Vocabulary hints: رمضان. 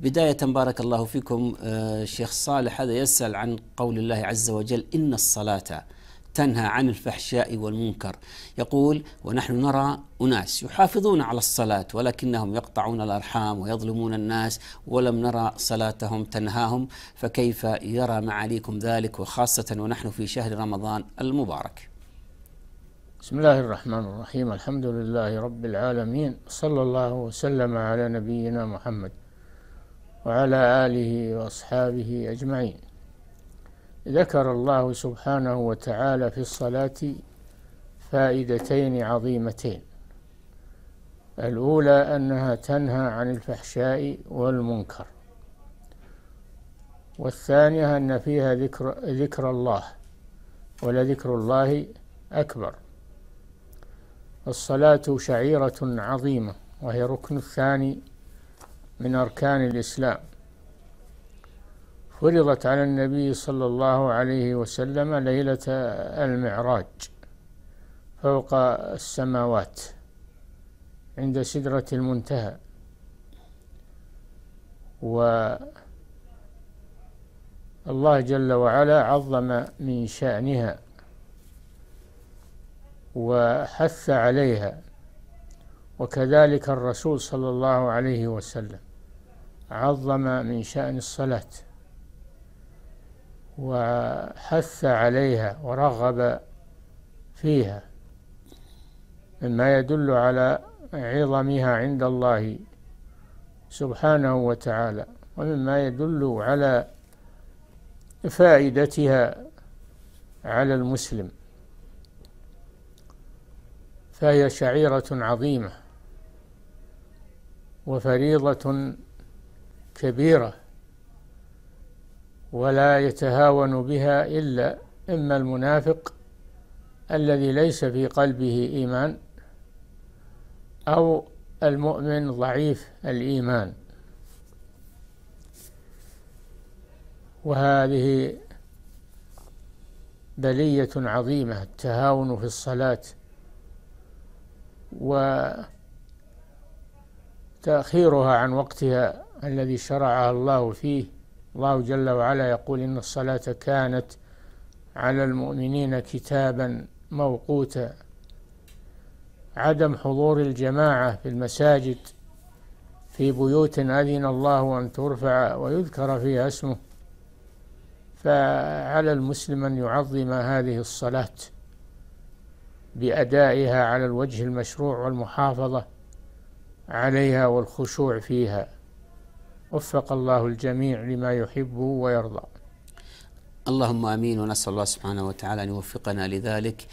بداية بارك الله فيكم، الشيخ صالح هذا يسأل عن قول الله عز وجل إن الصلاة تنهى عن الفحشاء والمنكر، يقول ونحن نرى أناس يحافظون على الصلاة ولكنهم يقطعون الأرحام ويظلمون الناس ولم نرى صلاتهم تنهاهم، فكيف يرى معاليكم ذلك وخاصة ونحن في شهر رمضان المبارك؟ بسم الله الرحمن الرحيم، الحمد لله رب العالمين، صلى الله وسلم على نبينا محمد وعلى آله وأصحابه أجمعين. ذكر الله سبحانه وتعالى في الصلاة فائدتين عظيمتين. الأولى أنها تنهى عن الفحشاء والمنكر، والثانية أن فيها ذكر الله، ولذكر الله أكبر. الصلاة شعيرة عظيمة وهي الركن الثاني من أركان الإسلام، فرضت على النبي صلى الله عليه وسلم ليلة المعراج فوق السماوات عند سدرة المنتهى، والله جل وعلا عظم من شأنها وحث عليها، وكذلك الرسول صلى الله عليه وسلم عظم من شأن الصلاة وحث عليها ورغب فيها، مما يدل على عظمها عند الله سبحانه وتعالى، ومما يدل على فائدتها على المسلم. فهي شعيرة عظيمة وفريضة كبيرة، ولا يتهاون بها إلا إما المنافق الذي ليس في قلبه إيمان، أو المؤمن ضعيف الإيمان. وهذه بلية عظيمة، التهاون في الصلاة وتأخيرها عن وقتها الذي شرعها الله فيه. الله جل وعلا يقول إن الصلاة كانت على المؤمنين كتابا موقوتا. عدم حضور الجماعة في المساجد في بيوت أذن الله أن ترفع ويذكر فيها اسمه، فعلى المسلم أن يعظم هذه الصلاة بأدائها على الوجه المشروع والمحافظة عليها والخشوع فيها. وفق الله الجميع لما يحبه ويرضى. اللهم آمين، ونسأل الله سبحانه وتعالى أن يوفقنا لذلك.